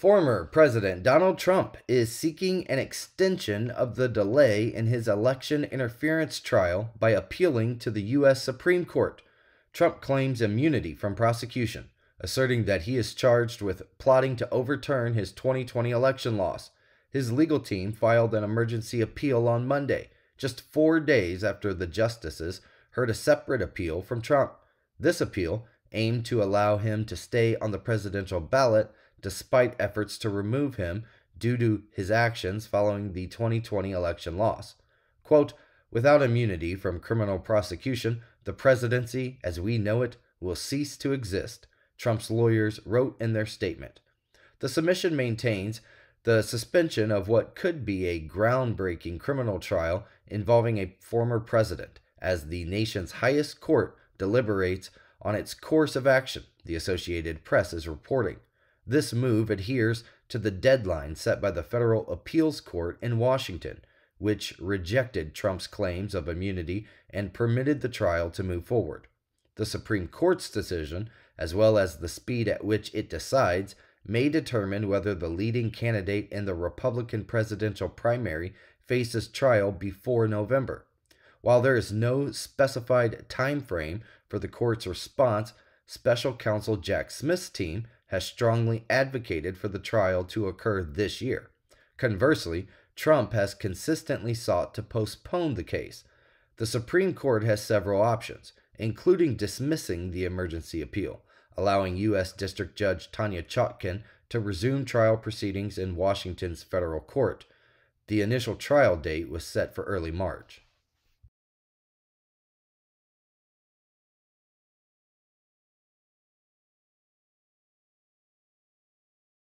Former President Donald Trump is seeking an extension of the delay in his election interference trial by appealing to the U.S. Supreme Court. Trump claims immunity from prosecution, asserting that he is charged with plotting to overturn his 2020 election loss. His legal team filed an emergency appeal on Monday, just 4 days after the justices heard a separate appeal from Trump. This appeal aimed to allow him to stay on the presidential ballot despite efforts to remove him due to his actions following the 2020 election loss. Quote, "Without immunity from criminal prosecution, the presidency, as we know it, will cease to exist," Trump's lawyers wrote in their statement. The submission maintains the suspension of what could be a groundbreaking criminal trial involving a former president, as the nation's highest court deliberates on its course of action, the Associated Press is reporting. This move adheres to the deadline set by the Federal Appeals Court in Washington, which rejected Trump's claims of immunity and permitted the trial to move forward. The Supreme Court's decision, as well as the speed at which it decides, may determine whether the leading candidate in the Republican presidential primary faces trial before November. While there is no specified time frame for the court's response, special counsel Jack Smith's team has strongly advocated for the trial to occur this year. Conversely, Trump has consistently sought to postpone the case. The Supreme Court has several options, including dismissing the emergency appeal, allowing U.S. District Judge Tanya Chutkan to resume trial proceedings in Washington's federal court. The initial trial date was set for early March.